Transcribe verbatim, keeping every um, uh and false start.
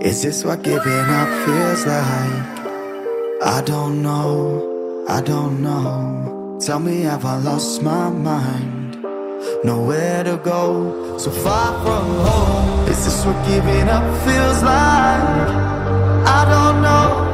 Is this what giving up feels like? I don't know, I don't know. Tell me, have I lost my mind? Nowhere to go, so far from home. Is this what giving up feels like? I don't know.